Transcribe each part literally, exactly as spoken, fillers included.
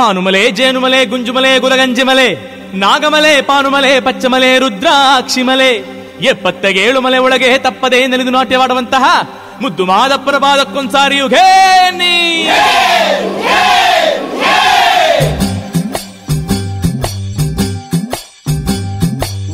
पानुमले जेनुमले गुंजुमले गुलगंजिमले नागमले पानुमले पच्चमले रुद्राक्षिमले ये पत्तेगेळु मले ओळगे तप्पदे नेलिदु नाट्यवाडुवंतह ಮುದ್ದು ಮಾದಪ್ಪರ ಬಾದಕ್ಕೊಂದ್ಸಾರಿ ಯುಗೇ ನೀ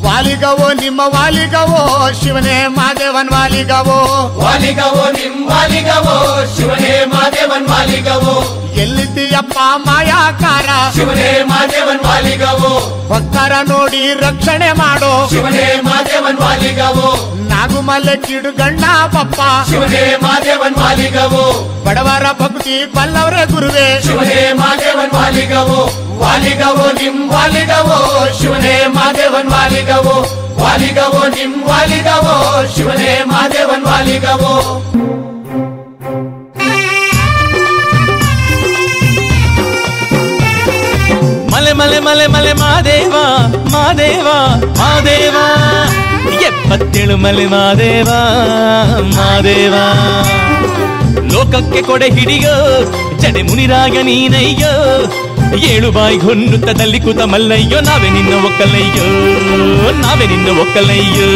ವಾಲಿಗವೋ ನಿಮ್ಮ ವಾಲಿಗವೋ ಶಿವನೇ ಮಾದೇವನ್ ವಾಲಿಗವೋ ವಾಲಿಗವೋ ನಿಮ್ಮ ವಾಲಿಗವೋ ಶಿವನೇ ಮಾದೇವನ್ ವಾಲಿಗವೋ ಎಲ್ಲಿದ್ದೀಯಪ್ಪ ಮಾಯಾಕಾರ ಶಿವನೇ ಮಾದೇವನ್ ವಾಲಿಗವೋ ಭಕ್ತರ ನೋಡಿ ರಕ್ಷಣೆ ಮಾಡೋ ಶಿವನೇ ಮಾದೇವನ್ ವಾಲಿಗವೋ ನಾಗುಮಲೆ ಕಿಡುಗಣ್ಣ ಪಪ್ಪ ಶಿವನೇ ಮಾದೇವನ್ ವಾಲಿಗವೋ ಬಡವರ ಭಕ್ತಿ ಬಲ್ಲವರ ಗುರುವೇ ಶಿವನೇ ಮಾದೇವನ್ ವಾಲಿಗವೋ ವಾಲಿಗವೋ ನಿಮ್ ವಾಲಿಗವೋ ಶಿವನೇ ಮಾದೇವನ್ ವಾಲಿಗವೋ ವಾಲಿಗವೋ ನಿಮ್ ವಾಲಿಗವೋ ಶಿವನೇ ಮಾದೇವನ್ ವಾಲಿಗವೋ मले मले मले मादेवा मादेवा मादेवा ये पत्तेलु मले मादेवा मादेवा लोकक्के कोडे हिडियो जडे मुनिराग नीनय्यो ಏಳು ಬಾಯಿ ಹೊನ್ನುತ್ತದಲ್ಲಿ ಕೂತ ಮಲ್ಲಯ್ಯೋ ನಾವೇ ನಿನ್ನ ಒಕ್ಕಲಯ್ಯೋ ನಾವೇ ನಿನ್ನ ಒಕ್ಕಲಯ್ಯೋ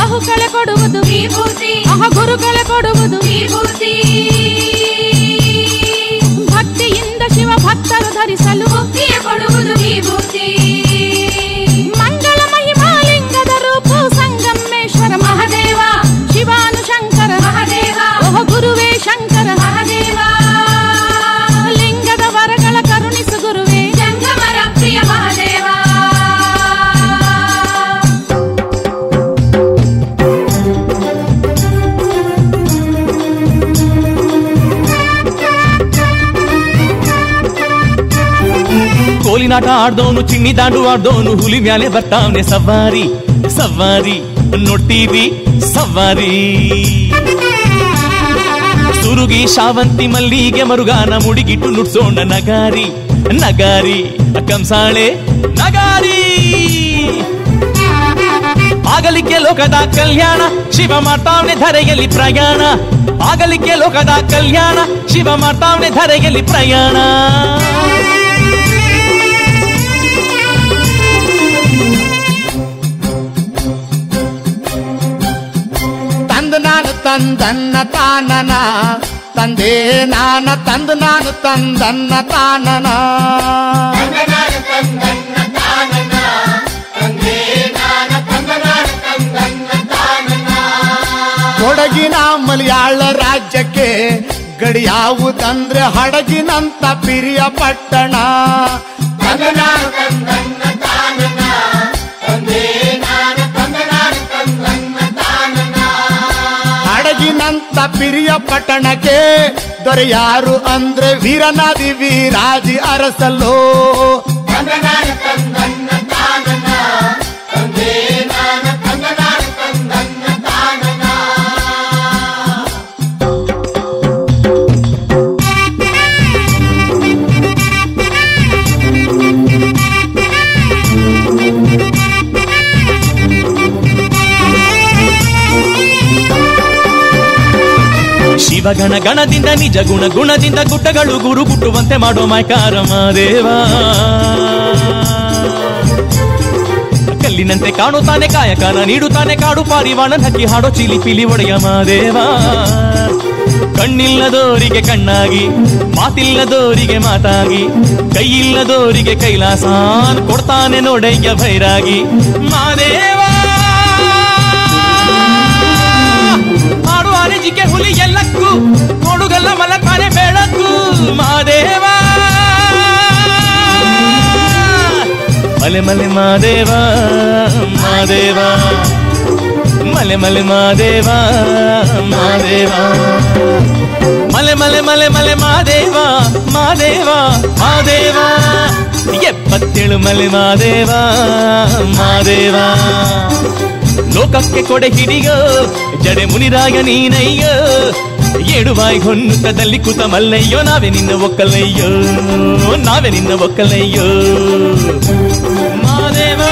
ಬಹುಕಳೆ ಕೊಡುವುದು ವಿಭೂತಿ ಅಹ ಗುರುಕಳೆ ಕೊಡುವುದು ವಿಭೂತಿ ಭಕ್ತಿಯಿಂದ ಶಿವ ಭಕ್ತರು ಧರಿಸಲು ಮುಕ್ತಿಯ ಕೊಡುವುದು ವಿಭೂತಿ ಮಂಗಳ ಮಹಿಮಾ ಲಿಂಗದ ರೂಪ ಸಂಗಮೇಶ್ವರ ಮಹಾದೇವ ಶಿವಾನು ಶಂಕರ ಮಹಾದೇವ ಓಹ ಗುರುವೇ ಶಂಕರ ಮಹಾದೇವ ಲಿಂಗದ ವರಗಳ ಕರುಣಿಸು ಗುರುವೇ ಜಂಗಮರ ಪ್ರಿಯ ಮಹಾದೇವ ಕೋಲಿನಾಟ ಆಡ್ದೋನು ಚಿನ್ನಿ ದಾಂಡು ಆಡ್ದೋನು ಹುಲಿ ಮ್ಯಾಲೆ ಬರ್ತಾವ್ನೆ ಸವಾರಿ ಸವಾರಿ ನೋಡ್ತೀವಿ ಸವಾರಿ ಸುರುಗಿ ಶಾವಂತಿ ಮಲ್ಲಿಗೆ ಮರುಗಾನ ಮುಡಿಗಿಟ್ಟು ನುಡ್ಸೋಣ ನಗಾರಿ ನಗಾರಿ ಕಂಸಾಳೆ ನಗಾರಿ ಆಗಲಿಕ್ಕೆ ಲೋಕದ ಕಲ್ಯಾಣ ಶಿವ ಮಾಡ್ತಾವ್ನೆ ಧರೆಯಲ್ಲಿ ಪ್ರಯಾಣ ಆಗಲಿಕ್ಕೆ ಲೋಕದ ಕಲ್ಯಾಣ ಶಿವ ಮಾಡ್ತಾವ್ನೆ ಧರೆಯಲ್ಲಿ ಪ್ರಯಾಣ ತಂದನ್ನ ತಾನನ ತಂದೆ ನಾನ ತಂದು ನಾನು ತಂದನ್ನ ತಾನನ ಕೊಡಗಿನ ಮಲಯಾಳ ರಾಜ್ಯಕ್ಕೆ ಗಡಿಯಾವುದಂದ್ರೆ ಹಡಗಿನಂತ ಪಿರಿಯ ಪಟ್ಟಣ ನಂತ ಪಿರಿಯ ಪಟ್ಟಣಕ್ಕೆ ದೊರೆಯಾರು ಅಂದ್ರೆ ವೀರನಾದಿ ವೀರಾದಿ ಅರಸಲ್ಲೋ ಶಿವ ಗಣ ಗಣದಿಂದ ನಿಜ ಗುಣ ಗುಣದಿಂದ ಗುಡ್ಡಗಳು ಗುರು ಗುಟ್ಟುವಂತೆ ಮಾಡೋ ಮಾಯಕಾರ ಮಹಾದೇವ ಕಲ್ಲಿನಂತೆ ಕಾಣುತ್ತಾನೆ ಕಾಯಕನ ನೀಡುತ್ತಾನೆ ಕಾಡು ಪಾರಿವಾಣ ಹಕ್ಕಿ ಹಾಡೋ ಚಿಲಿ ಪಿಲಿ ಒಡೆಯ ಮಹಾದೇವ ಕಣ್ಣಿಲ್ಲದೋರಿಗೆ ಕಣ್ಣಾಗಿ ಮಾತಿಲ್ಲದೋರಿಗೆ ಮಾತಾಗಿ ಕೈಯಿಲ್ಲದೋರಿಗೆ ಕೈಲಾಸ ಕೊಡ್ತಾನೆ ನೋಡಯ್ಯ ಭೈರಾಗಿ ಮಹಾದೇವ ಿಕೆ ಹುಲಿ ಎಲ್ಲಕ್ಕೂ ನೋಡುಗಲ್ಲ ಮಲಕಾರೆ ಬೆಳಕು ಮಾದೇವ ಮಲೆ ಮಲೆ ಮಾದೇವ ಮಾದೇವ ಮಲೆ ಮಲೆ ಮಾದೇವ ಮಾದೇವ मले मले मले मले महादेवा महादेवा महादेवा एप्पत्तेळु मले महादेवा महादेवा लोकक्के कोडे हिडियो जಡೆ ಮುನಿರಾಯ ನೀನಯ್ಯೋ ಏಳುವಾಯ್ ಹೊನ್ನತದಲ್ಲಿ ಕೂತ ಮಲ್ಲಯ್ಯೋ ನಾವೆ ನಿನ್ನ ಒಕ್ಕಲಯ್ಯೋ ನಾವೆ ನಿನ್ನ ಒಕ್ಕಲಯ್ಯೋ ಮಹಾದೇವಾ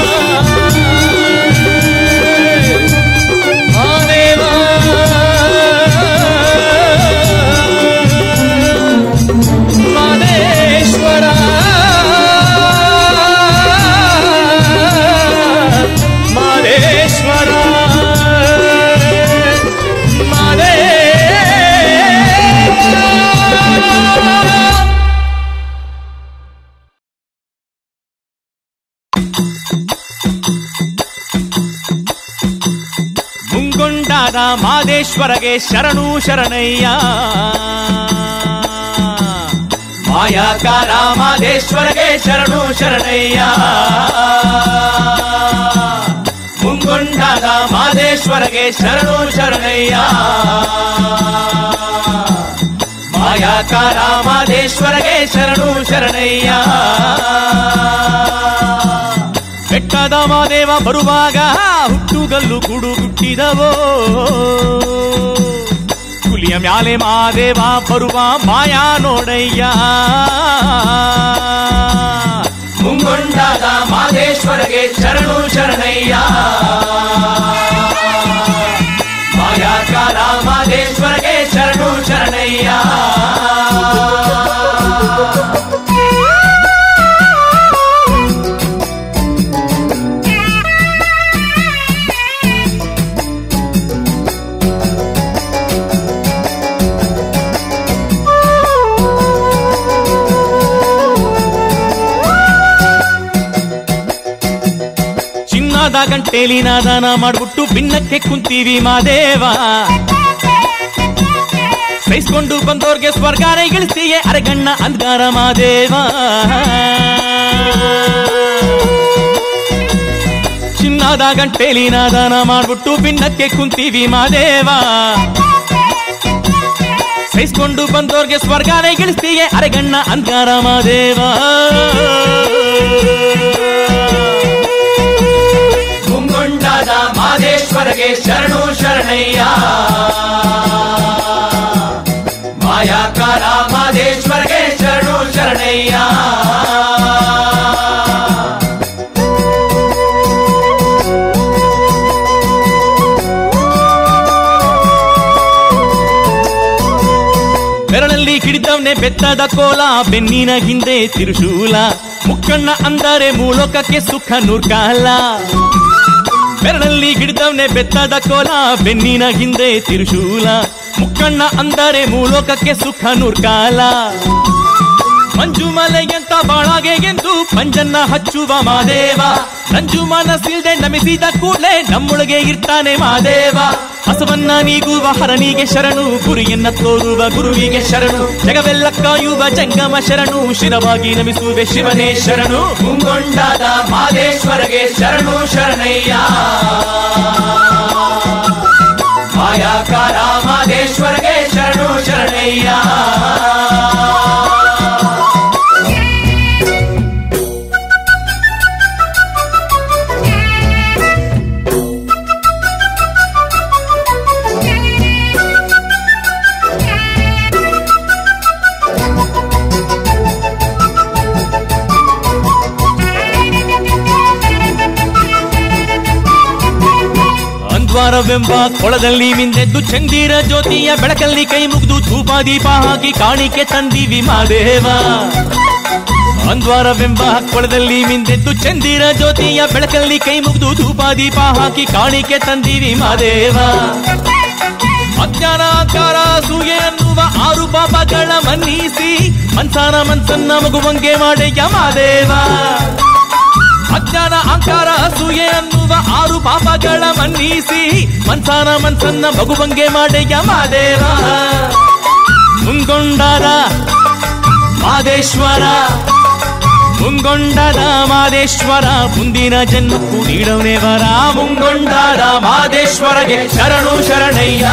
ಮಾದೇಶ್ವರಗೆ ಶರಣು ಶರಣಯ್ಯ ಮಾಯಾಕಾರ ಮಾದೇಶ್ವರಗೆ ಶರಣು ಶರಣಯ್ಯ ಮುಂಗೊಂಡಾದ ಮಾದೇಶ್ವರಗೆ ಶರಣು ಶರಣಯ್ಯ ಮಾಯಾಕಾರ ಮಾದೇಶ್ವರಗೆ ಶರಣು ಶರಣಯ್ಯ ಬೆಟ್ಟದ ಮಾದೇವ ಬರುವಾಗ ಹುಟ್ಟುಗಲ್ಲು ಗುಡುಗುಟ್ಟಿದವೋ ಹುಲಿಯ ಮ್ಯಾಲೆ ಮಾದೇವ ಬರುವ ಮಾಯಾ ನೋಡಯ್ಯ ಮುಂಗೊಂಡಾದ ಮಾದೇಶ್ವರಗೆ ಶರಣು ಶರಣಯ್ಯ ಮಾಯಾಕಾರ ಮಾದೇಶ್ವರಗೆ ಶರಣು ಶರಣಯ್ಯ ಗಂಟೇಲಿ ನಾದಾನ ಮಾಡ್ಬಿಟ್ಟು ಭಿನ್ನಕ್ಕೆ ಕುಂತೀವಿ ಮಾದೇವ ಸಹಿಸ್ಕೊಂಡು ಬಂದೋರ್ಗೆ ಸ್ವರ್ಗಾರೆ ಗಿಳಿಸ್ತೀಯೇ ಅರೆಗಣ್ಣ ಅಂದ್ಗಾರ ಮಾದೇವ ಚಿನ್ನದ ಗಂಟೇಲಿ ನಾದಾನ ಮಾಡ್ಬಿಟ್ಟು ಭಿನ್ನಕ್ಕೆ ಕುಂತೀವಿ ಮಾದೇವ ಸಹಿಸ್ಕೊಂಡು ಬಂದೋರ್ಗೆ ಸ್ವರ್ಗಾರೆ ಗಿಳಿಸ್ತೀಯೇ ಅರೆಗಣ್ಣ ಅಂದ್ಗಾರ ಮಾದೇವ ಮಾದೇಶ್ವರಗೆ ಶರಣು ಶರಣಯ್ಯ ಮಾಯಾಕಾರ ಮಾದೇಶ್ವರಗೆ ಶರಣು ಶರಣಯ್ಯ ಬೆರಳಲ್ಲಿ ಹಿಡಿದವನೇ ಬೆತ್ತದ ಕೋಲ ಬೆನ್ನಿನ ಹಿಂದೆ ತಿರುಶೂಲ ಮುಕ್ಕಣ್ಣ ಅಂದರೆ ಮೂಲೋಕಕ್ಕೆ ಸುಖ ನೂರ್ಕಾಲ ಬೆರಳಲ್ಲಿ ಹಿಡಿದವನೇ ಬೆತ್ತದ ಕೋಲ ಬೆನ್ನಿನ ಹಿಂದೆ ತಿರುಶೂಲ ಮುಕ್ಕಣ್ಣ ಅಂದರೆ ಮೂಲೋಕಕ್ಕೆ ಸುಖ ನೂರ್ಕಾಲ ಮಂಜುಮಲೆಯಂತ ಬಾಳಾಗೆ ಎಂದು ಪಂಜನ್ನ ಹಚ್ಚುವ ಮಾದೇವ ನಂಜು ಮನಸ್ಸಿಲ್ದೆ ನಮಿಸಿದ ಕೂಡಲೇ ನಮ್ಮೊಳಗೆ ಇರ್ತಾನೆ ಮಾದೇವ ಹಸವನ್ನ ನೀಗುವ ಹರನಿಗೆ ಶರಣು ಗುರಿಯನ್ನ ತೋರುವ ಗುರುವಿಗೆ ಶರಣು ಜಗವೆಲ್ಲ ಕಾಯುವ ಜಂಗಮ ಶರಣು ಶಿರವಾಗಿ ನಮಿಸುವೆ ಶಿವನೇ ಶರಣು ಮುಂಗೊಂಡಾದ ಮಾದೇಶ್ವರಗೆ ಶರಣು ಶರಣಯ್ಯ ಮಾಯಾಕಾರ ಮಾದೇಶ್ವರಗೆ ಶರಣು ಶರಣಯ್ಯ ವೆಂಬ ಕೊಳದಲ್ಲಿ ಮಿಂದೆದ್ದು ಚಂದಿರ ಜ್ಯೋತಿಯ ಬೆಳಕಲ್ಲಿ ಕೈ ಮುಗ್ದು ಧೂಪ ದೀಪ ಹಾಕಿ ಕಾಣಿಕೆ ತಂದಿವಿ ಮಾದೇವ ಅಂದ್ವಾರವೆಂಬ ಕೊಳದಲ್ಲಿ ಮಿಂದೆದ್ದು ಚಂದಿರ ಜ್ಯೋತಿಯ ಬೆಳಕಲ್ಲಿ ಕೈ ಮುಗ್ದು ಧೂಪ ದೀಪ ಹಾಕಿ ಕಾಣಿಕೆ ತಂದಿವಿ ಮಾದೇವ ಅಜ್ಞಾನಾಕಾರ ಸೂಗೆ ಅನ್ನುವ ಆರು ಪಾಪಗಳ ಮನ್ನಿಸಿ ಮನ್ಸಾನ ಮನ್ಸನ್ನ ಮಗುವಂಗೆ ಮಾಡಯ್ಯ ಮಾದೇವ ಅಜ್ಞಾನ ಅಹಂಕಾರ ಅಸೂಯೆ ಅನ್ನುವ ಆರು ಪಾಪಗಳ ಮನ್ನಿಸಿ ಮನ್ಸಾನ ಮನ್ಸನ್ನ ಮಗುವಂಗೆ ಮಾಡಯ್ಯ ಮಾದೇವ ಮುಂಗೊಂಡಾದ ಮಾದೇಶ್ವರ ಮುಂಗೊಂಡಾದ ಮಾದೇಶ್ವರ ಮುಂದಿನ ಜನ್ಮಕ್ಕೂ ನೀಡವನೇ ವರ ಮುಂಗೊಂಡಾದ ಮಾದೇಶ್ವರಗೆ ಶರಣು ಶರಣಯ್ಯ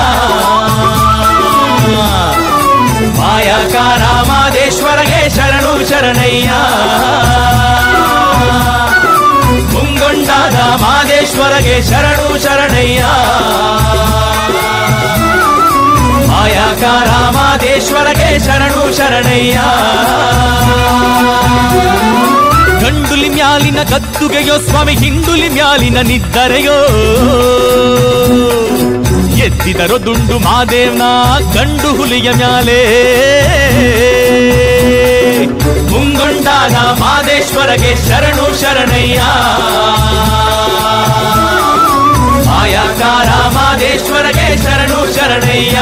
नायका रामादेश्वर के शरणु शरणय्या मुंगुंडा रामादेश्वर के शरणु शरणय्या नायका रामादेश्वर के शरणु शरणय्या ಗಂಡುಲಿ ಮ್ಯಾಲಿನ ಗದ್ದುಗೆಯೋ ಸ್ವಾಮಿ ಹಿಂಡುಲಿ ಮ್ಯಾಲಿನ ನಿದ್ದರೆಯೋ ಎದ್ದಿದರೋ ದುಂಡು ಮಾದೇವ್ನ ಗಂಡು ಹುಲಿಯ ಮ್ಯಾಲೆ ಮುಂಗೊಂಡಾದ ಮಾದೇಶ್ವರಗೆ ಶರಣು ಶರಣಯ್ಯ ಆಯಕಾರ ಮಾದೇಶ್ವರಗೆ ಶರಣು ಶರಣಯ್ಯ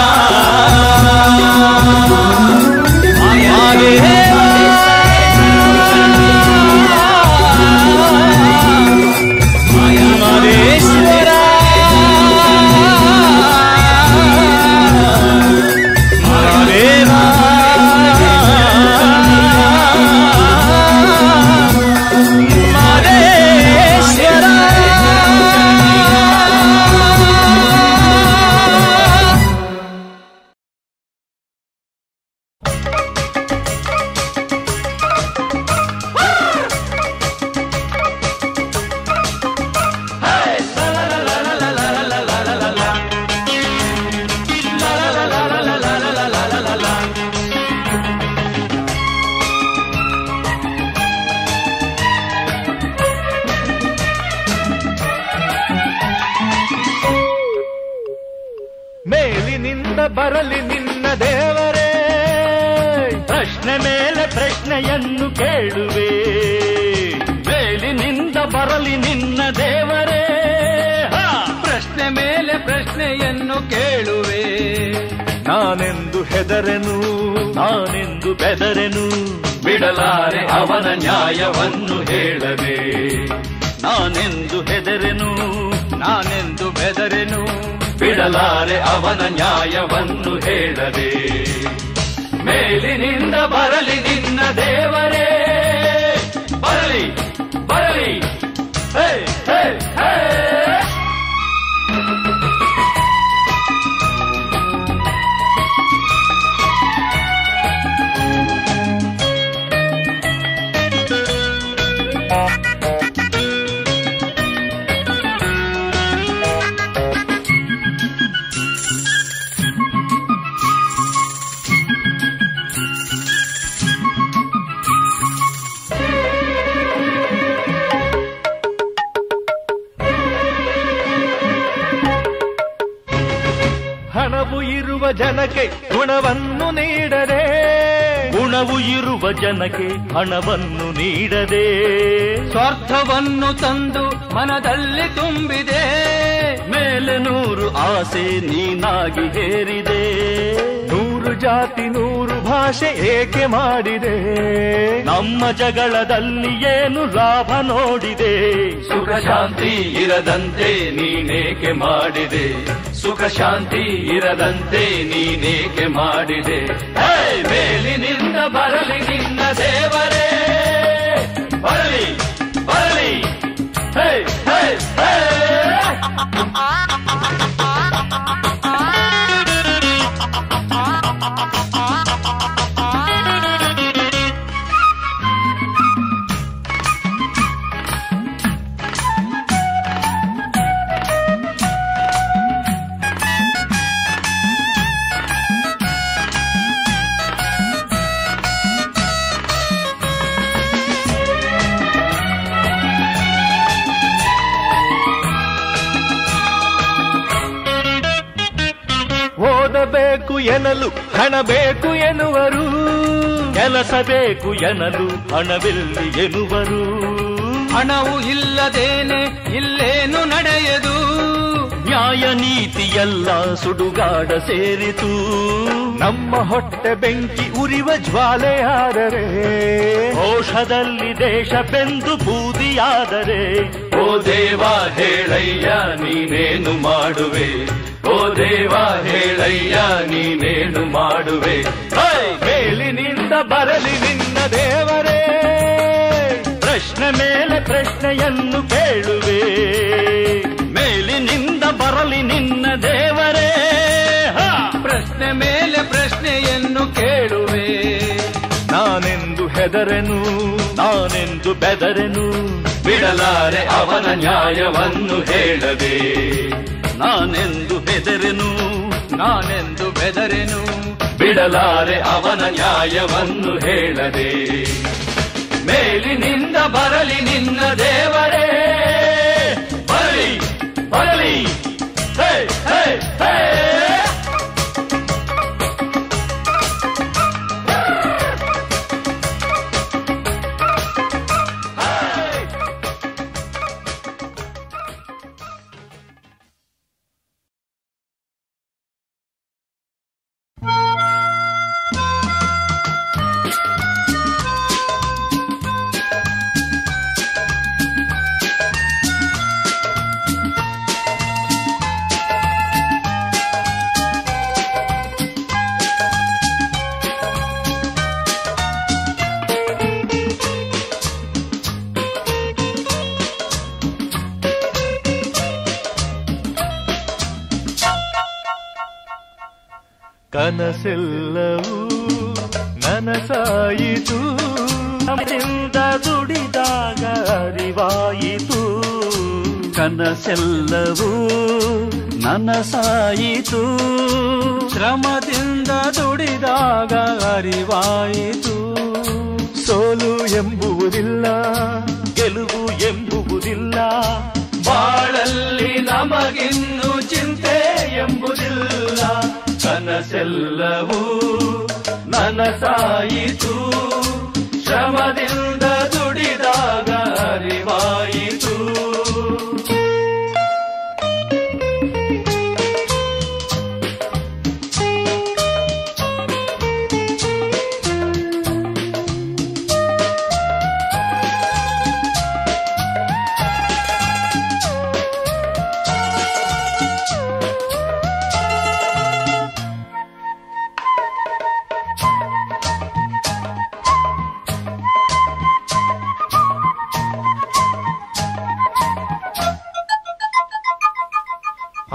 ಹಣವನ್ನು ನೀಡದೆ ಸ್ವಾರ್ಥವನ್ನು ತಂದು ಮನದಲ್ಲಿ ತುಂಬಿದೆ ಮೇಲೆ ನೂರು ಆಸೆ ನೀನಾಗಿ ಹೇರಿದೆ ನೂರು ಜಾತಿ ನೂರು ಭಾಷೆ ಏಕೆ ಮಾಡಿದೆ ನಮ್ಮ ಜಗಳದಲ್ಲಿ ಏನು ಲಾಭ ನೋಡಿದೆ ಸುಖ ಶಾಂತಿ ಇರದಂತೆ ನೀನೇಕೆ ಮಾಡಿದೆ ಸುಖ ಶಾಂತಿ ಇರದಂತೆ ನೀನೇಕೆ ಮಾಡಿದೆ ಮೇಲಿನಿಂದ ಬರಲಿ ನಿನ್ನ ದೇವರೇ ಬರಲಿ ಬರಲಿ ಹೇ ಹೇ ಹೇ ಎನಲು ಹಣ ಬೇಕು ಎನ್ನುವರು ಕೆಲಸ ಬೇಕು ಎನಲು ಹಣವಿಲ್ಲಿ ಎನ್ನುವರು ಹಣವು ಇಲ್ಲದೇನೆ ಇಲ್ಲೇನು ನಡೆಯದು ನ್ಯಾಯ ನೀತಿ ಎಲ್ಲ ಸುಡುಗಾಡ ಸೇರಿತು ನಮ್ಮ ಹೊಟ್ಟೆ ಬೆಂಕಿ ಉರಿವ ಜ್ವಾಲೆಯಾದರೆ ಕೋಶದಲ್ಲಿ ದೇಶ ಬೆಂದು ಬೂದಿಯಾದರೆ ಓ ದೇವ ಹೇಳಯ್ಯ ನೀನೇನು ಮಾಡುವೆ ಓ ದೇವ ಹೇಳಯ್ಯ ನೀನೇನು ಮಾಡುವೆ ಮೇಲಿನಿಂದ ಬರಲಿ ನಿನ್ನ ದೇವರೇ ಪ್ರಶ್ನೆ ಮೇಲೆ ಪ್ರಶ್ನೆಯನ್ನು ಕೇಳುವೆ ಮೇಲಿನಿಂದ ಬರಲಿ ನಿನ್ನ ದೇವರೇ ಪ್ರಶ್ನೆ ಮೇಲೆ ಪ್ರಶ್ನೆಯನ್ನು ಕೇಳುವೆ. ನಾನೆಂದು ಹೆದರೆನು, ನಾನೆಂದು ಬೆದರೆನು, ಬಿಡಲಾರೆ ಅವನ ನ್ಯಾಯವನ್ನು ಹೇಳದೆ. ನಾನೆಂದು ಬೆದರೆನು, ನಾನೆಂದು ಬೆದರೆನು, ಬಿಡಲಾರೆ ಅವನ ನ್ಯಾಯವನ್ನು ಹೇಳದೆ. ಮೇಲಿನಿಂದ ಬರಲಿ ನಿನ್ನ ದೇವರೇ, ಬರಲಿ ಬರಲಿ ಹೇ ಹೇ ಹೇ. ಕನಸೆಲ್ಲವೂ ನನಸಾಯಿತು, ನಮನಿಂದ ದುಡಿದಾಗ ಅರಿವಾಯಿತು. ಕನಸೆಲ್ಲವೂ ನನಸಾಯಿತು, ಶ್ರಮದಿಂದ ದುಡಿದಾಗ ಅರಿವಾಯಿತು. ಸೋಲು ಎಂಬುವುದಿಲ್ಲ, ಗೆಲುವು ಎಂಬುವುದಿಲ್ಲ, ಬಾಳಲ್ಲಿ ನಮಗಿನ್ನೂ ಚಿಂತೆ ಎಂಬುದಿಲ್ಲ. ಕನಸೆಲ್ಲವೂ ನನಸಾಯಿತು, ಶ್ರಮದಿಂದ ದುಡಿದಾಗ ಅರಿವಾಯಿತು.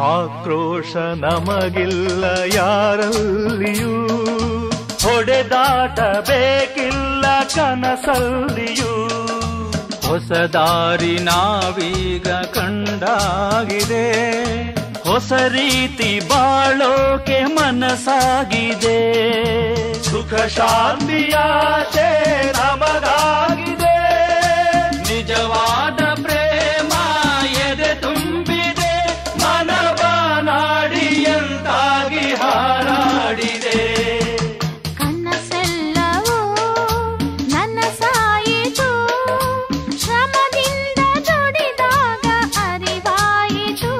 ಆಕ್ರೋಶ ನಮಗಿಲ್ಲ ಯಾರಲ್ಲಿಯೂ, ಹೊಡೆದಾಟ ಬೇಕಿಲ್ಲ ಕನಸಲ್ಲಿಯೂ. ಹೊಸ ದಾರಿ ನಾವೀಗ ಕಂಡಾಗಿದೆ, ಹೊಸ ರೀತಿ ಬಾಳೋಕೆ ಮನಸಾಗಿದೆ. ಸುಖ ಶಾಂತಿಯಾಸೆ ನಮಗಾಗಿದೆ, ನಿಜವಾದ ಪ್ರೇಮ ಎದೆ ತುಂಬಿದೆ. ಮನವ ನಾಡಿಯಂತಾಗಿ ಹಾರಾಡಿದೆ. ಕನಸೆಲ್ಲವೂ ನನಸಾಯಿತು, ಶ್ರಮದಿಂದ ದುಡಿದಾಗ ಅರಿವಾಯಿತು.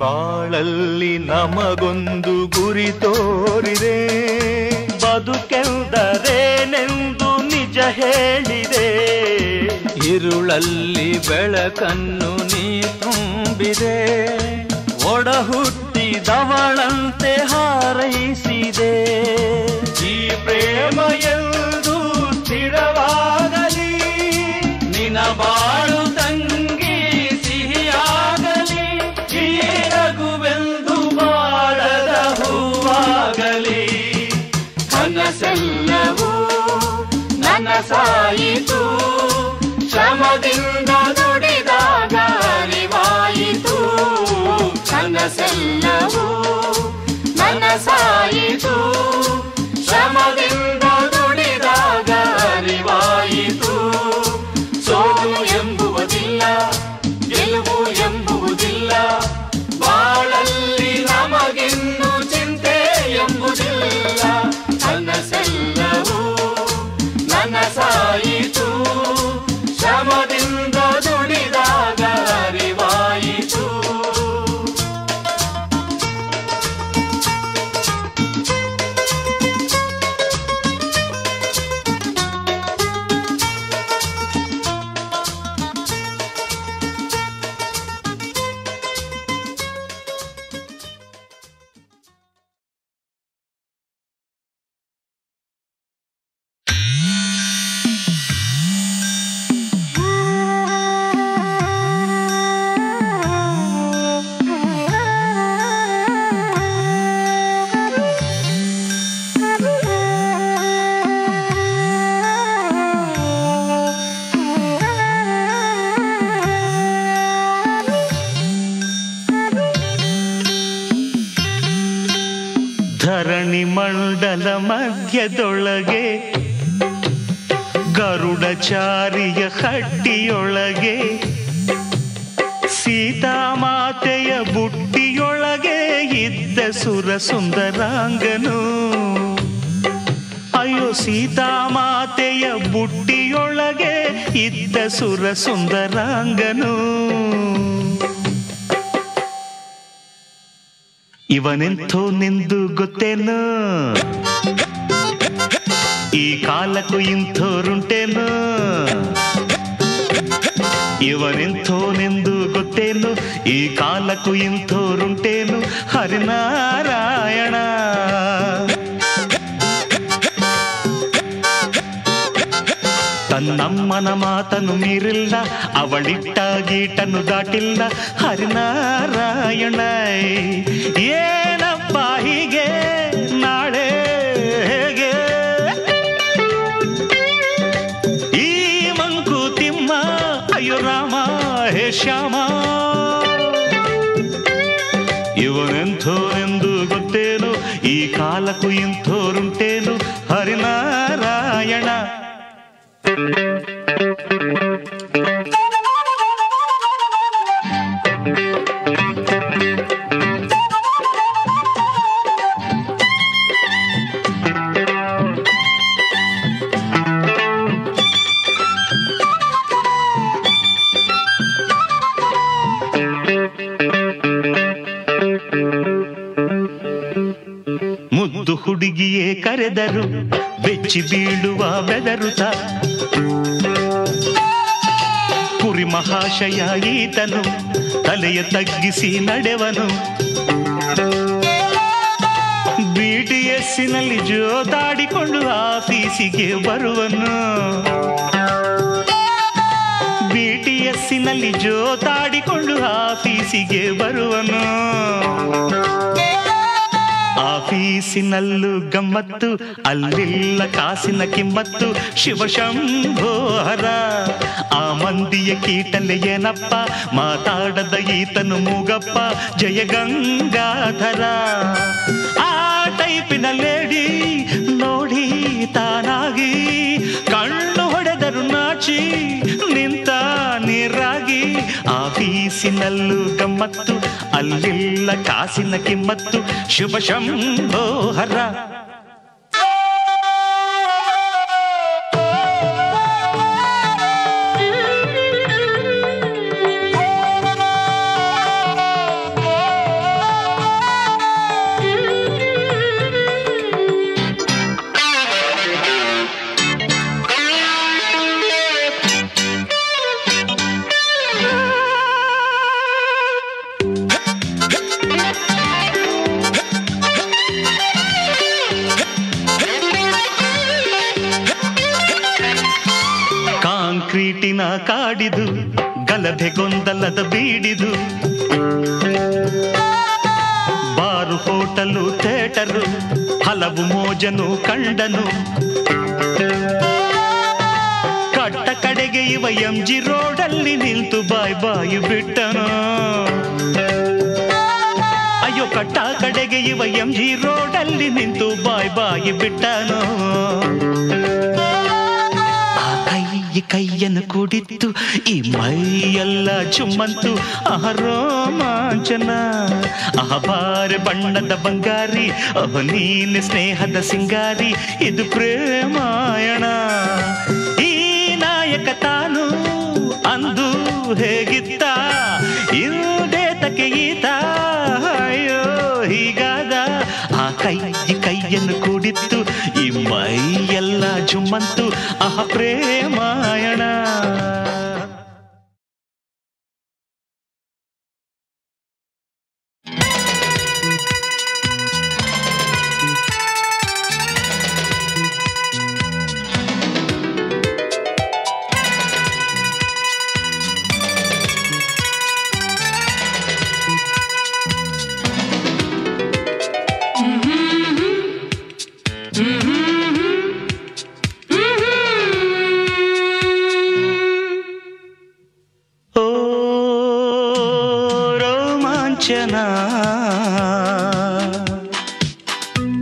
ಬಾಳಲ್ಲಿ ನಮಗೊಂದು ಗುರಿ ತೋರಿದೆ, ಬದುಕೆಂದರೇನೆಂದು ನಿಜ ಹೇಳಿದೆ. ಇರುಳಲ್ಲಿ ಬೆಳಕನ್ನು ನೀ ತುಂಬಿದೆ, ಒಡಹುಟ್ಟಿದವಳಂತೆ ಹಾರೈಸಿದೆ. ಈ ಪ್ರೇಮ ಎಂದು ಸ್ಥಿರವಾಗಲಿ, ನಿನ ಬಾಳು ತಂಗಿ ಸಿಹಿಯಾಗಲಿ. ಈ ರಘುವೆಂದು ಬಾಳದ ಹೂವಾಗಲಿ. ಕನಸೆಲ್ಲವೂ ನನಸಾಯಿತು, ಶ್ರಮದಿಂದ ದುಡಿದಾಗ ಅರಿವಾಯಿತು. ಕನಸೆಲ್ಲವೂ ನನಸಾಯಿತು, ಶ್ರಮದಿಂದ ದುಡಿದಾಗ ಅರಿವಾಯಿತು. ಸೋಲು ಎಂಬುವುದಿಲ್ಲ, ಗೆಲುವು ಎಂಬುವುದಿಲ್ಲ, ಬಾಳಲ್ಲಿ ನಮಗಿನ್ನೂ ಚಿಂತೆ ಎಂಬುದಿಲ್ಲ. ಕನಸೆಲ್ಲವೂ ನನಸಾಯಿತು. धरणी मंडल मध्यदोळगे गरुड़चारिय हट्टियोळगे सीतामातेय बुट्टियोळगे इद्द सुरसुंदरांगनु अयो सीतामातेय बुट्टियोळगे इद्द सुरसुंदरांगनु इवनेंथो निंदु गोत्तेनु ಈ ಕಾಲಕ್ಕೂ ಇಂಥೋರುಂಟೇನು ಇವನೆಂಥೋನೆಂದು ಗೊತ್ತೇನು ಈ ಕಾಲಕ್ಕೂ ಇಂಥೋರುಂಟೇನು ಹರಿನಾರಾಯಣ ತನ್ನಮ್ಮನ ಮಾತನು ಮೀರಿಲ್ಲ ಅವಳಿಟ್ಟ ಗೀಟನ್ನು ದಾಟಿಲ್ಲ ಹರಿನಾರಾಯಣ ಏನಪ್ಪ ಹೀಗೆ ನಾಳೆ ಶ್ಯಾಮ ಇವನೆಂಥೋರೆಂದು ಗೊತ್ತೇನು ಈ ಕಾಲಕ್ಕೂ ಇಂಥೋರುಂಟೇನು ಹರಿನಾರಾಯಣ ಹುಡುಗಿಯೇ ಕರೆದರು ಬೆಚ್ಚಿ ಬೀಳುವ ಬೆದರುತ ಕುರಿ ಮಹಾಶಯ ಈತನು ತಲೆಯ ತಗ್ಗಿಸಿ ನಡೆವನು ಬಿಡಿಎಸ್ಸಿನಲ್ಲಿ ಜೋತಾಡಿಕೊಂಡು ಆಫೀಸಿಗೆ ಬರುವನು ಬಿಡಿಎಸ್ಸಿನಲ್ಲಿ ಜೋತಾಡಿಕೊಂಡು ಆಫೀಸಿಗೆ ಬರುವನು ಆಫೀಸಿನಲ್ಲೂ ಗಮ್ಮತ್ತು ಅಲ್ಲಿಲ್ಲ ಕಾಸಿನ ಕಿಮ್ಮತ್ತು ಶಿವಶಂಭೋಹರ ಆ ಮಂದಿಯ ಕೀಟಲೆ ಏನಪ್ಪ ಮಾತಾಡದ ಈತನು ಮೂಗಪ್ಪ ಜಯ ಗಂಗಾಧರ ಆ ಟೈಪಿನ ಲೇಡಿ ನೋಡಿ ತಾನಾಗಿ ಕಣ್ಣು ಹೊಡೆದರು ನಾಚಿ ನಿಂತ ನೀರಾಗಿ ಆಫೀಸಿನಲ್ಲೂ ಗಮ್ಮತ್ತು ಅಲ್ಲಿಲ್ಲ ಕಾಸಿನ ಕಿಮ್ಮತ್ತು ಶುಭ ಶಂಭೋ ಹರ ಕಾಡಿದು ಗಲಭೆ ಗೊಂದಲದ ಬೀಡಿದು ಬಾರು ಹೋಟಲು ಥೇಟರು ಹಲವು ಮೋಜನು ಕಂಡನು ಕಟ್ಟ ಕಡೆಗೆ ಇವ ಎಂಜಿ ರೋಡಲ್ಲಿ ನಿಂತು ಬಾಯ್ ಬಾಯಿ ಬಿಟ್ಟನು ಅಯ್ಯೋ ಕಟ್ಟ ಕಡೆಗೆ ಇವ ಎಂಜಿ ರೋಡಲ್ಲಿ ನಿಂತು ಬಾಯ್ ಬಾಯಿ ಬಿಟ್ಟನು ಕೈಯನ್ನು ಕೂಡಿತ್ತು ಈ ಮೈಯೆಲ್ಲ ಚುಮ್ಮಂತು ಅಹ ರೋಮಾಂಚನ ಅಹಬಾರೆ ಬಣ್ಣದ ಬಂಗಾರಿ ಅಹ ನೀನೆ ಸ್ನೇಹದ ಸಿಂಗಾರಿ ಇದು ಪ್ರೇಮಾಯಣ ಈ ನಾಯಕ ತಾನು ಅಂದು ಹೇಗಿತ್ತ ಇಂದೇ ತಕೆ ಈತ ಅಯ್ಯೋ ಹೀಗಾದ ಆ ಕೈ ಕೈಯನ್ನು ಕೂಡಿತ್ತು ಈ ಮೈಯೆಲ್ಲ ಜುಮ್ಮಂತು ಅಹ ಪ್ರೇಮಾಯಣ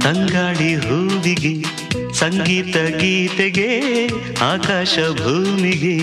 ತಂಗಾಡಿ ಹೂವಿಗೆ ಸಂಗೀತ ಗೀತೆಗೆ ಆಕಾಶ ಭೂಮಿಗೆ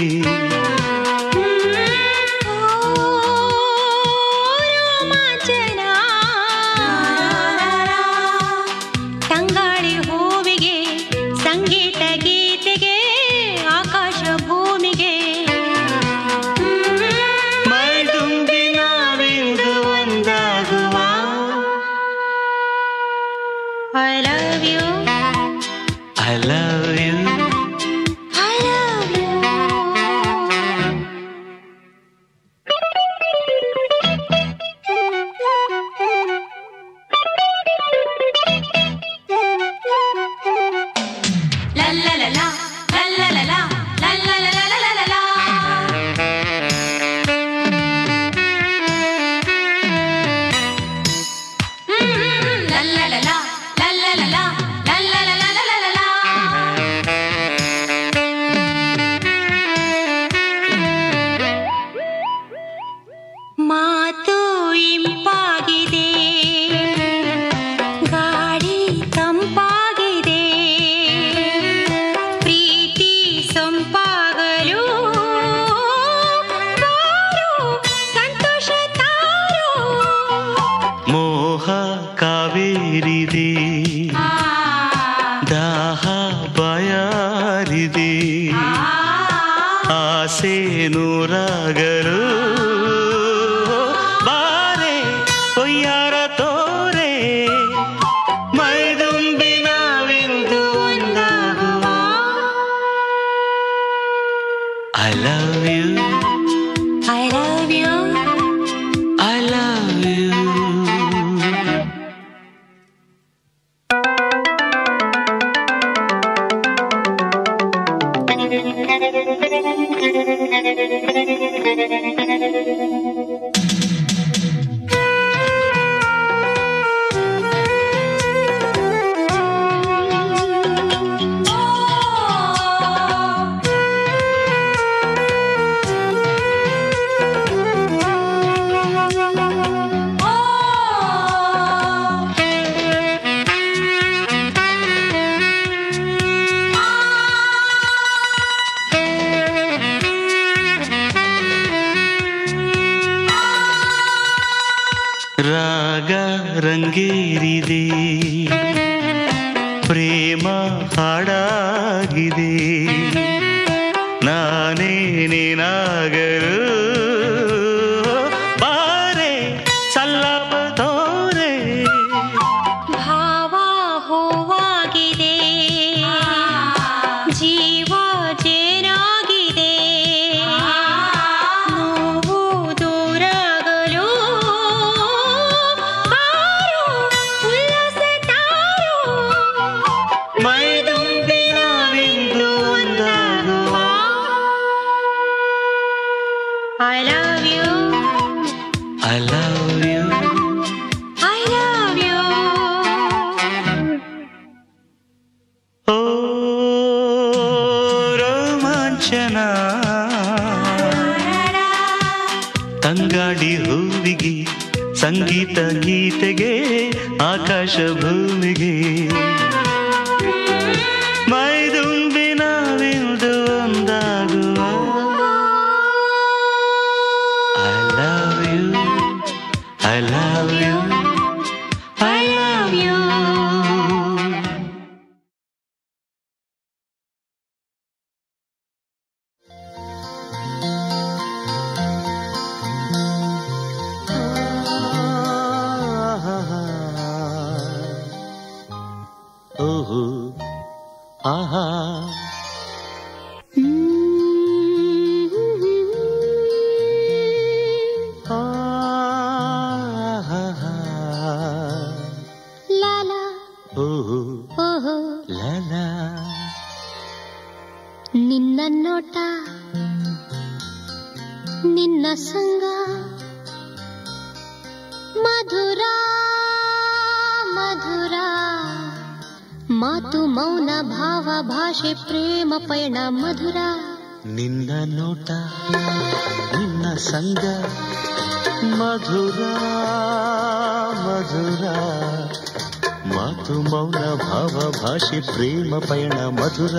ಮಾತು ಮೌನ ಭಾವ ಭಾಷೆ ಪ್ರೇಮ ಪಯಣ ಮಧುರ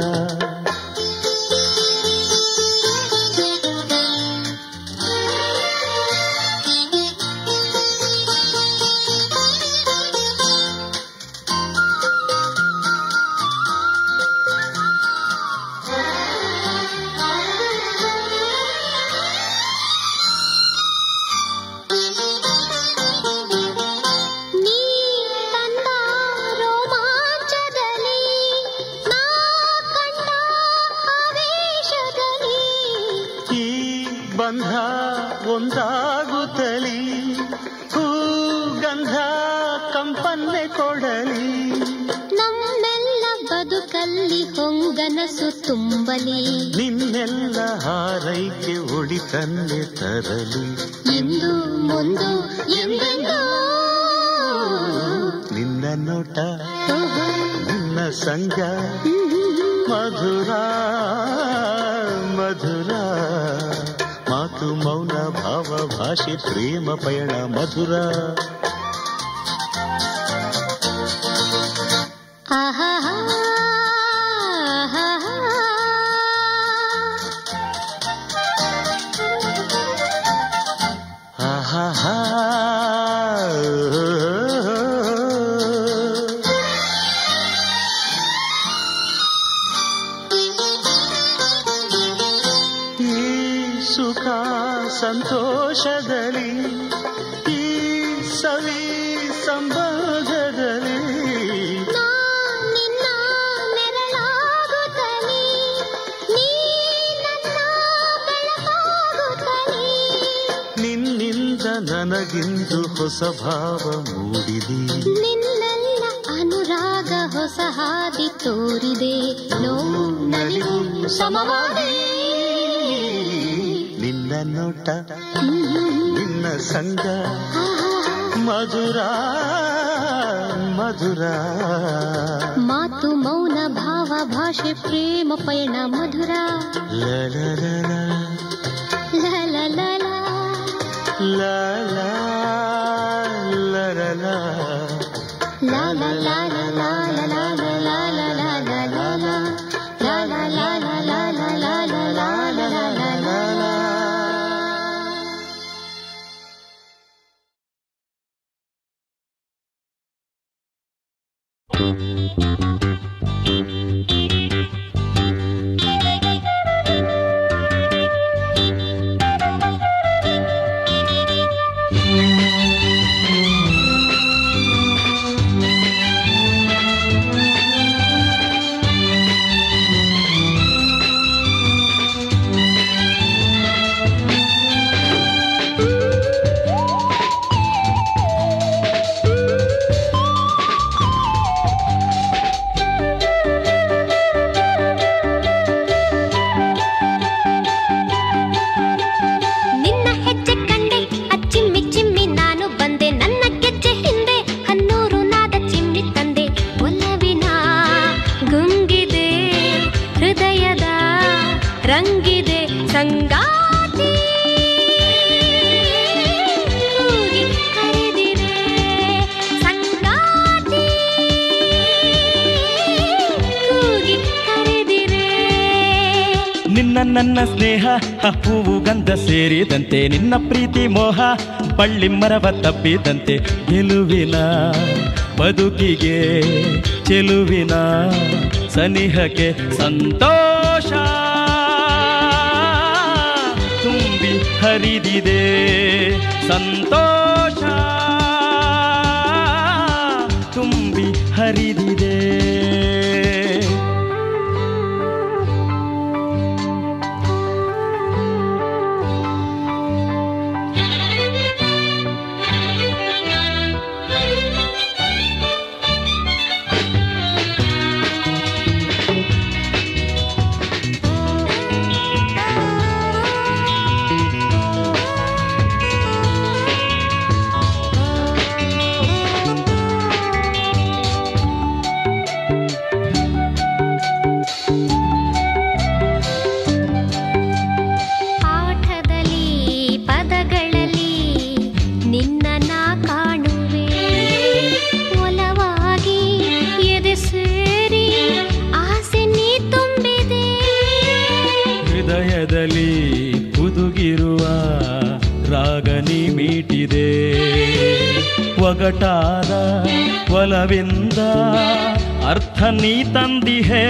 ಬಂಧ ಒಂದಾಗುತ್ತಲಿ ಹೂ ಗಂಧ ಕಂಪನ್ನೆ ಕೊಡಲಿ ನಮ್ಮೆಲ್ಲ ಬದುಕಲ್ಲಿ ಹೊಂಗನಸು ತುಂಬಲಿ ನಿನ್ನೆಲ್ಲ ಹಾರೈಕೆ ಒಡಿ ತನ್ನೆ ತರಲಿ ಇಂದು ಮುಂದು ಎಂದೆಂದು ನಿನ್ನ ನೋಟ ನಿನ್ನ ಸಂಗ ಮಧುರಾ ಮಧುರಾ ಮಾತು ಮೌನ ಭಾವ ಭಾಷೆ ಪ್ರೇಮ ಪಯಣ ಮಧುರ ಸುಖ ಸಂತೋಷದಲ್ಲಿ ಈ ಸವಿ ಸಂಭೋಗದಲ್ಲಿ ನಿನ್ನ ನೆರಳಾಗುತ್ತಲಿ ನೀ ನನ್ನ ಬೆಳಕಾಗುತ್ತಲಿ ನಿನ್ನಿಂದ ನನಗಿಂದು ಹೊಸ ಭಾವ ಮೂಡಿದೆ ನಿನ್ನೆಲ್ಲ ಅನುರಾಗ ಹೊಸ ಹಾದಿ ತೋರಿದೆ ನೋವು ನಲಿವು ಸಮವಾದೆ ನಿನ್ನ ನೋಟ ನಿನ್ನ ಸಂಗ ಮಧುರ ಮಧುರ ಮಾತು ಮೌನ ಭಾವ ಭಾಷೆ ಪ್ರೇಮ ಪಯಣ ಮಧುರ ಲಲಲಲ ಲಲಲಲ ಲಲಲಲ ನನ್ನ ಸ್ನೇಹ ಹೂವು ಗಂಧ ಸೇರಿದಂತೆ ನಿನ್ನ ಪ್ರೀತಿ ಮೋಹ ಬಳ್ಳಿ ಮರವ ತಪ್ಪಿದಂತೆ ಗೆಲುವಿನ ಬದುಕಿಗೆ ಚೆಲುವಿನ ಸನಿಹಕ್ಕೆ ಸಂತೋಷ ತುಂಬಿ ಹರಿದಿದೆ ಸಂತೋಷ ತುಂಬಿ ಹರಿದಿದೆ ಒಗಟಾದ ಒಲವಿಂದ ಅರ್ಥ ನೀ ತಂದಿಹೇ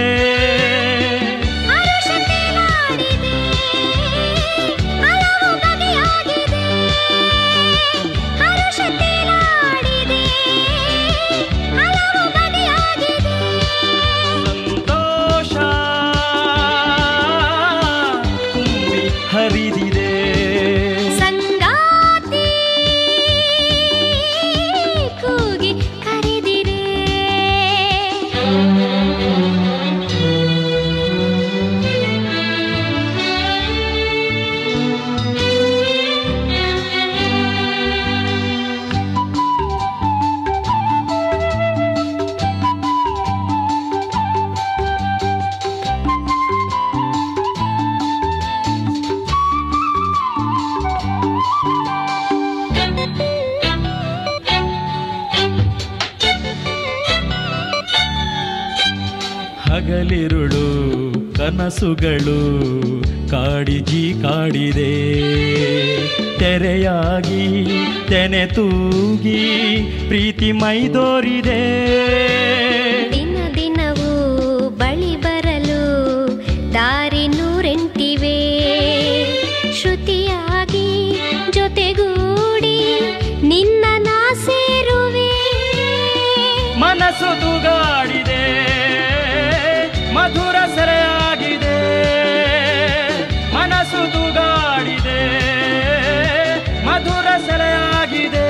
ಹಗಲಿರುಳು ಕನಸುಗಳು ಕಾಡಿಜಿ ಕಾಡಿದೆ ತೆರೆಯಾಗಿ ತೆನೆ ತೂಗಿ ಪ್ರೀತಿ ಮೈದೋರಿದೆ ದಿನ ದಿನವೂ ಬಳಿ ಬರಲು ದಾರಿ ನೂರೆಂಟಿವೆ ಶ್ರುತಿಯಾಗಿ ಜೊತೆಗೂಡಿ ನಿನ್ನ ನಾ ಸೇರುವೆ ಮನಸ್ಸು ತೂಗಾಡಿದೆ ಮಧುರ ಸರೆಯಾಗಿದೆ ಮನಸ್ಸು ತೂಗಾಡಿದೆ ಮಧುರ ಸರೆಯಾಗಿದೆ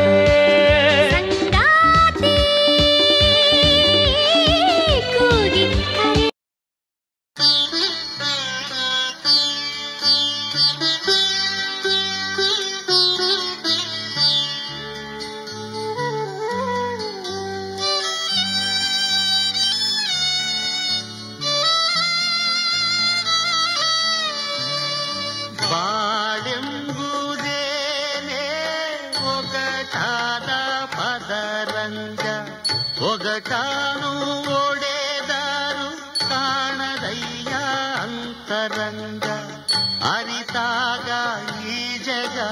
ಒಗಟಾನು ಓಡೆದಾರು ಕಾಣದಯ್ಯ ಅಂತರಂಗ ಅರಿತಾಗ ಈ ಜಗ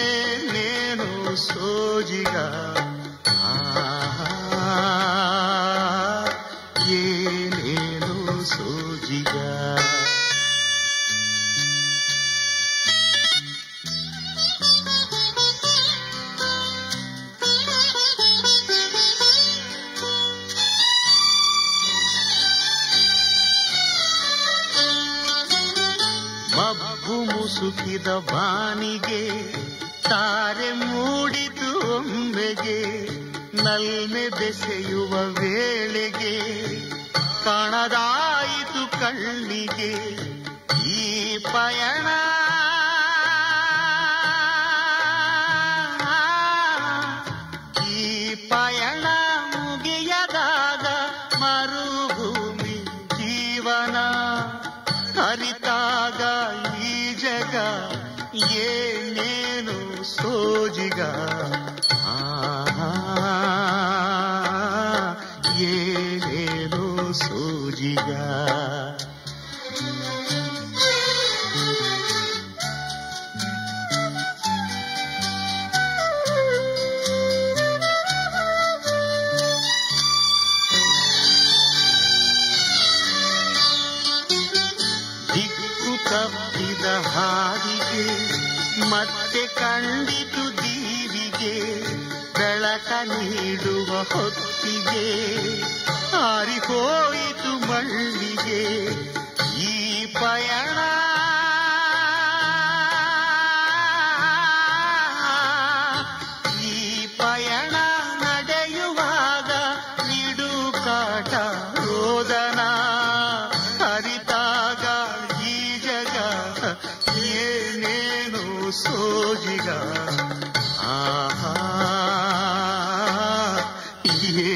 ಏನೇನು ಸೋಜಿಗ ಏನೇನು ಸೋಜಿಗ ಸುಖಿದ ಬಾನಿಗೆ ತಾರೆ ಮೂಡಿತು ಒಮ್ಮೆಗೆ ನಲ್ಮೆ ಬೆಸೆಯುವ ವೇಳೆಗೆ ಕಾಣದಾಯಿತು ಕಣ್ಣಿಗೆ ಈ ಪಯಣ ಈ ಪಯಣ ಮುಗಿಯದಾದ ಮರುಭೂಮಿ ಜೀವನ ಹರಿತಾಗ ಏನೇನು ಸೋಜಿಗ ಏನೇನು ಸೋಜಿಗ ದಿಕ್ಕು ತಪ್ಪಿದ ಹಾದಿಗೆ ಮತ್ತೆ ಕಂಡಿತು ದೀವಿಗೆ ಬೆಳಕ ನೀಡುವ ಹೊತ್ತಿಗೆ ಹಾರಿಹೋಯಿತು ಮಣ್ಣಿಗೆ ಈ ಪಯಣ ಈ ಪಯಣ ನಡೆಯುವಾಗ ನಿಡುಕಾಟ ರೋದನ ಹರಿತಾಗ ಈ ಜಗ ಏನೇನು ಸೋಜಿಗ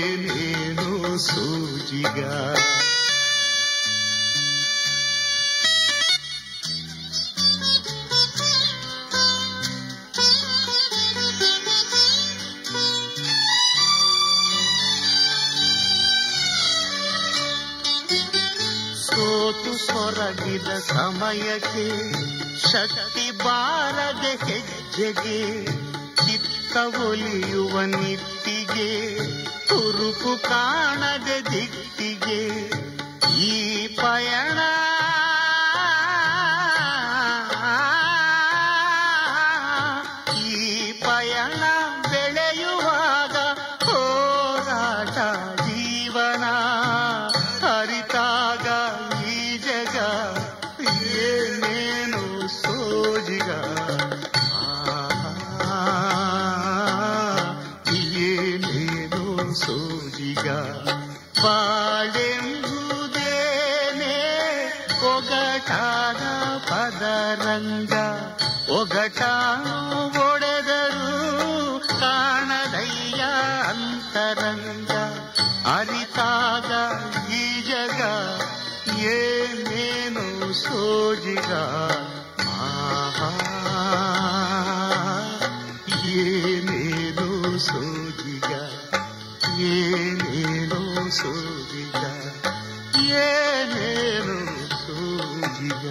ಏನೇನು ಸೋಜಿಗ ಸೋತು ಸೊರಗಿದ ಸಮಯಕ್ಕೆ ಶಕ್ತಿ ಬಾರದೆ ಹೆಜ್ಜೆಗೆ ಚಿತ್ತ ಕವಲಿಯುವನಿತ್ತಿಗೆ ತುರುಕು ಕಾಣದ ದಿಕ್ಕಿಗೆ ಈ ಪಯಣ ಈ ಪಯಣ ಬೆಳೆಯುವಾಗ ಹೋರಾಟ ಜೀವನ ಅರಿತಾಗ ಈ ಜಗ ಏನೇನು ಸೋಜಿಗ ಸೋಜಿಗ ಬಾಳೆಂಬುದೇನೆ ಒಗಟಾದ ಪದರಂಗ ಒಗಟಾನು ಒಡೆದರು ಕಾಣದಯ್ಯ ಅಂತರಂಗ ಅರಿತಾಗ ಈ ಜಗ ಏನೇನು ಸೋಜಿಗ ಆಹಾ ಏನೇನು ಸೋಜಿಗ ಏನೇನೋ ಸೋಜಿಗ ಏನೇನೋ ಸೋಜಿಗ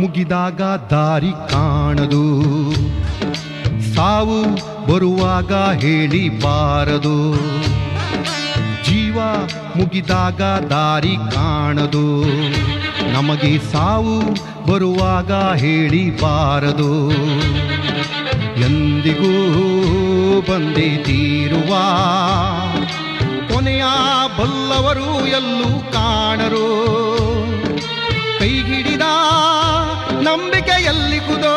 ಮುಗಿದಾಗ ದಾರಿ ಕಾಣದು ಸಾವು ಬರುವಾಗ ಹೇಳಿಬಾರದು ಜೀವ ಮುಗಿದಾಗ ದಾರಿ ಕಾಣದು ನಮಗೆ ಸಾವು ಬರುವಾಗ ಹೇಳಿಬಾರದು ಎಂದಿಗೂ ಬಂದೇ ತೀರುವ ಕೊನೆಯ ಬಲ್ಲವರು ಎಲ್ಲೂ ಕಾಣರು ಕೈಗಿಡಿದ ನಂಬಿಕೆಯಲ್ಲಿಗುವುದೋ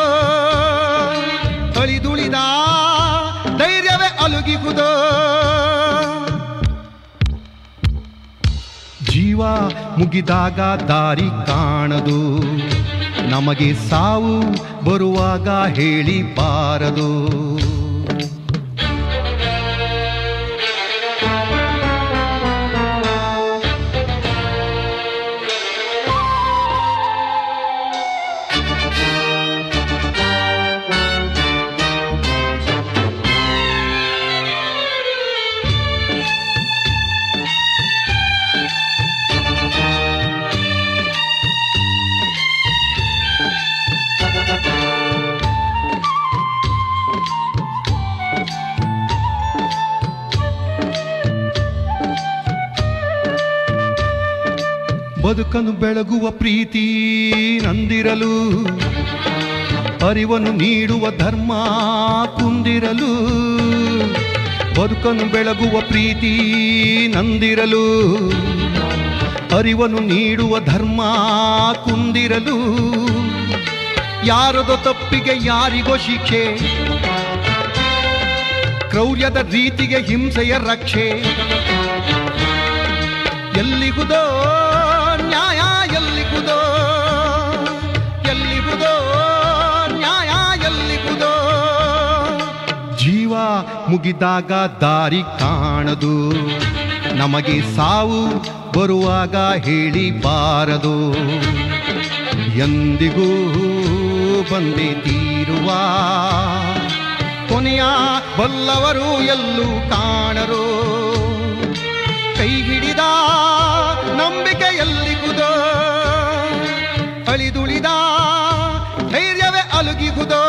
ಅಳಿದುಳಿದ ಧೈರ್ಯವೇ ಅಲುಗಿಗುವುದೋ ಜೀವ ಮುಗಿದಾಗ ದಾರಿ ಕಾಣದು ನಮಗೆ ಸಾವು ಬರುವಾಗ ಹೇಳಿಬಾರದು ಬದುಕನ್ನು ಬೆಳಗುವ ಪ್ರೀತಿ ನಂದಿರಲು ಅರಿವನ್ನು ನೀಡುವ ಧರ್ಮ ಕುಂದಿರಲು ಬದುಕನ್ನು ಬೆಳಗುವ ಪ್ರೀತಿ ನಂದಿರಲು ಅರಿವನ್ನು ನೀಡುವ ಧರ್ಮ ಕುಂದಿರಲು ಯಾರದೋ ತಪ್ಪಿಗೆ ಯಾರಿಗೋ ಶಿಕ್ಷೆ ಕ್ರೌರ್ಯದ ರೀತಿಗೆ ಹಿಂಸೆಯ ರಕ್ಷೆ ಎಲ್ಲಿಗುದೋ ನ್ಯಾಯ ಎಲ್ಲಿಗುದೋ ಎಲ್ಲಿಗುದೋ ನ್ಯಾಯ ಎಲ್ಲಿಗುದೋ ಜೀವ ಮುಗಿದಾಗ ದಾರಿ ಕಾಣದು ನಮಗೆ ಸಾವು ಬರುವಾಗ ಹೇಳಿಬಾರದು ಎಂದಿಗೂ ಬಂದೇ ತೀರುವ ಕೊನೆಯ ಬಲ್ಲವರು ಎಲ್ಲೂ ಕಾಣರು ಕೈಹಿಡಿದ ನಂಬಿಕೆಯಲ್ಲಿಗುವುದೋ ಅಳಿದುಳಿದ ಧೈರ್ಯವೇ ಅಲುಗಿಗುವುದೋ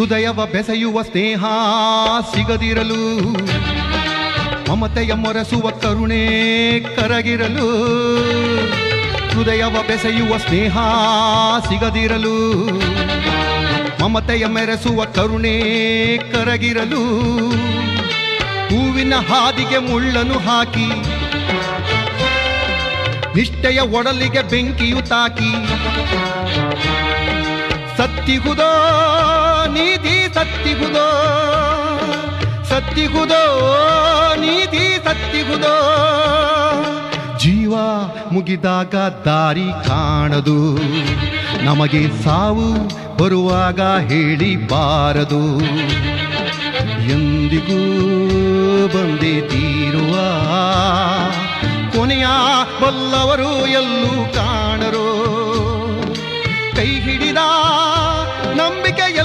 ಹೃದಯವ ಬೆಸೆಯುವ ಸ್ನೇಹ ಸಿಗದಿರಲು, ಮಮತೆಯ ಮೊರೆಸುವ ಕರುಣೆ ಕರಗಿರಲು. ಹೃದಯವ ಬೆಸೆಯುವ ಸ್ನೇಹ ಸಿಗದಿರಲು, ಮಮತೆಯ ಮೆರೆಸುವ ಕರುಣೆ ಕರಗಿರಲು. ಹೂವಿನ ಹಾದಿಗೆ ಮುಳ್ಳನ್ನು ಹಾಕಿ, ನಿಷ್ಠೆಯ ಒಡಲಿಗೆ ಬೆಂಕಿಯು ತಾಕಿ, ಸತ್ತಿಗುದೋ ನೀತಿ ಸತ್ತಿಗುದೋ, ಸತ್ತಿಗುದೋ ನೀತಿ ಸತ್ತಿಗುದೋ. ಜೀವ ಮುಗಿದಾಗ ದಾರಿ ಕಾಣದು, ನಮಗೆ ಸಾವು ಬರುವಾಗ ಹೇಳಿಬಾರದು. ಎಂದಿಗೂ ಬಂದೇ ತೀರುವ ಕೊನೆಯ ಬಲ್ಲವರು ಎಲ್ಲೂ ಕಾಣರೋ. ಕೈ ಹಿಡಿದ ನಂಬಿಕೆಯ